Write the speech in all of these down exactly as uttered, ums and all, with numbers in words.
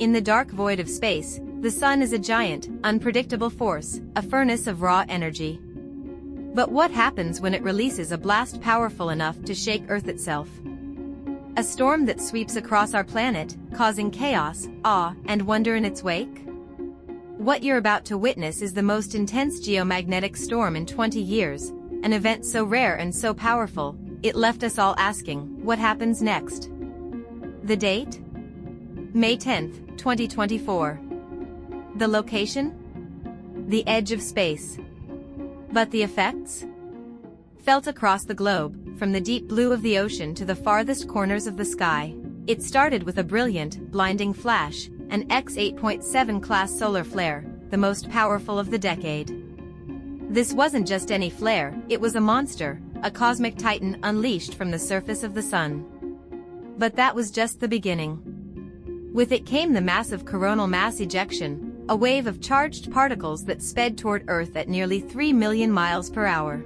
In the dark void of space, the sun is a giant, unpredictable force, a furnace of raw energy. But what happens when it releases a blast powerful enough to shake Earth itself? A storm that sweeps across our planet, causing chaos, awe, and wonder in its wake? What you're about to witness is the most intense geomagnetic storm in twenty years, an event so rare and so powerful, it left us all asking, what happens next? The date? May tenth, twenty twenty-four. The location? The edge of space. But the effects? Felt across the globe, from the deep blue of the ocean to the farthest corners of the sky. It started with a brilliant, blinding flash, an X eight point seven class solar flare, the most powerful of the decade. This wasn't just any flare, it was a monster, a cosmic titan unleashed from the surface of the sun. But that was just the beginning. With it came the massive coronal mass ejection, a wave of charged particles that sped toward Earth at nearly three million miles per hour.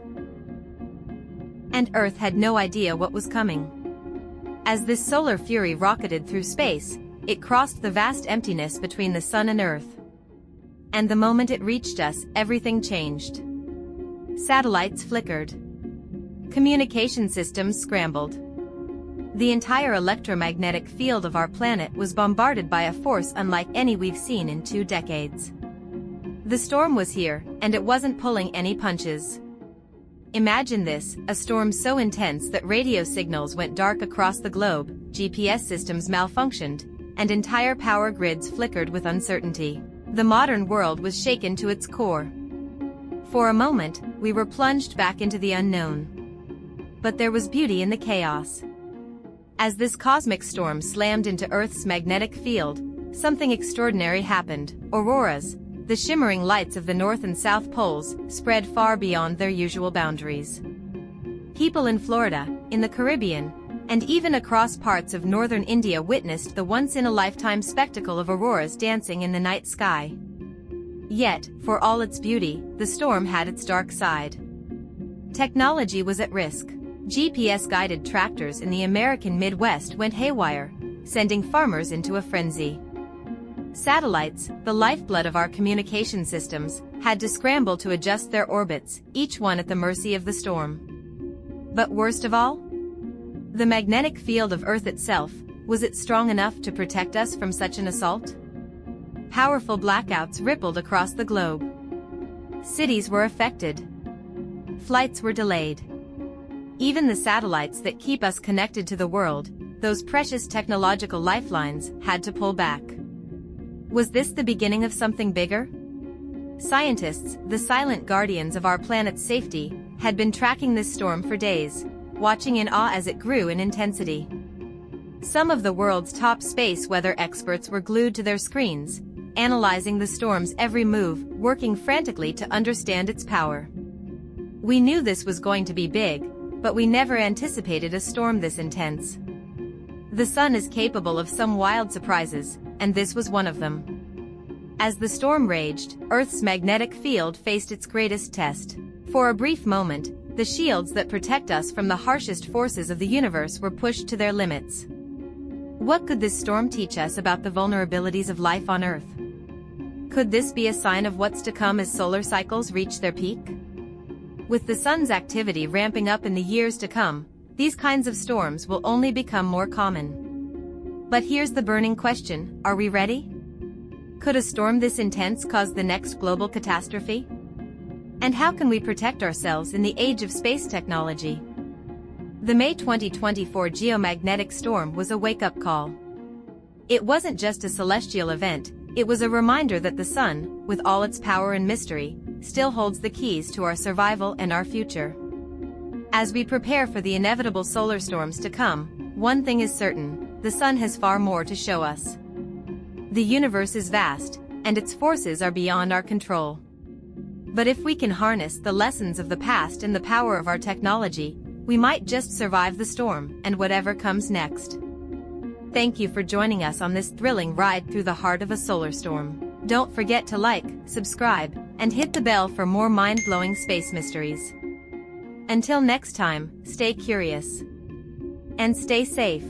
And Earth had no idea what was coming. As this solar fury rocketed through space, it crossed the vast emptiness between the sun and Earth. And the moment it reached us, everything changed. Satellites flickered. Communication systems scrambled. The entire electromagnetic field of our planet was bombarded by a force unlike any we've seen in two decades. The storm was here, and it wasn't pulling any punches. Imagine this, a storm so intense that radio signals went dark across the globe, G P S systems malfunctioned, and entire power grids flickered with uncertainty. The modern world was shaken to its core. For a moment, we were plunged back into the unknown. But there was beauty in the chaos. As this cosmic storm slammed into Earth's magnetic field, something extraordinary happened. Auroras, the shimmering lights of the North and South Poles, spread far beyond their usual boundaries. People in Florida, in the Caribbean, and even across parts of northern India witnessed the once-in-a-lifetime spectacle of auroras dancing in the night sky. Yet, for all its beauty, the storm had its dark side. Technology was at risk. G P S-guided tractors in the American Midwest went haywire, sending farmers into a frenzy. Satellites, the lifeblood of our communication systems, had to scramble to adjust their orbits, each one at the mercy of the storm. But worst of all, the magnetic field of Earth itself, was it strong enough to protect us from such an assault? Powerful blackouts rippled across the globe. Cities were affected. Flights were delayed. Even the satellites that keep us connected to the world, those precious technological lifelines, had to pull back. Was this the beginning of something bigger? Scientists, the silent guardians of our planet's safety, had been tracking this storm for days, watching in awe as it grew in intensity. Some of the world's top space weather experts were glued to their screens, analyzing the storm's every move, working frantically to understand its power. We knew this was going to be big, but we never anticipated a storm this intense. The sun is capable of some wild surprises, and this was one of them. As the storm raged, Earth's magnetic field faced its greatest test. For a brief moment, the shields that protect us from the harshest forces of the universe were pushed to their limits. What could this storm teach us about the vulnerabilities of life on Earth? Could this be a sign of what's to come as solar cycles reach their peak? With the sun's activity ramping up in the years to come, these kinds of storms will only become more common. But here's the burning question, are we ready? Could a storm this intense cause the next global catastrophe? And how can we protect ourselves in the age of space technology? The May twenty twenty-four geomagnetic storm was a wake-up call. It wasn't just a celestial event, it was a reminder that the sun, with all its power and mystery, still holds the keys to our survival and our future. As we prepare for the inevitable solar storms to come, one thing is certain, the sun has far more to show us. The universe is vast, and its forces are beyond our control. But if we can harness the lessons of the past and the power of our technology, we might just survive the storm and whatever comes next. Thank you for joining us on this thrilling ride through the heart of a solar storm. Don't forget to like, subscribe, and hit the bell for more mind-blowing space mysteries. Until next time, stay curious and stay safe.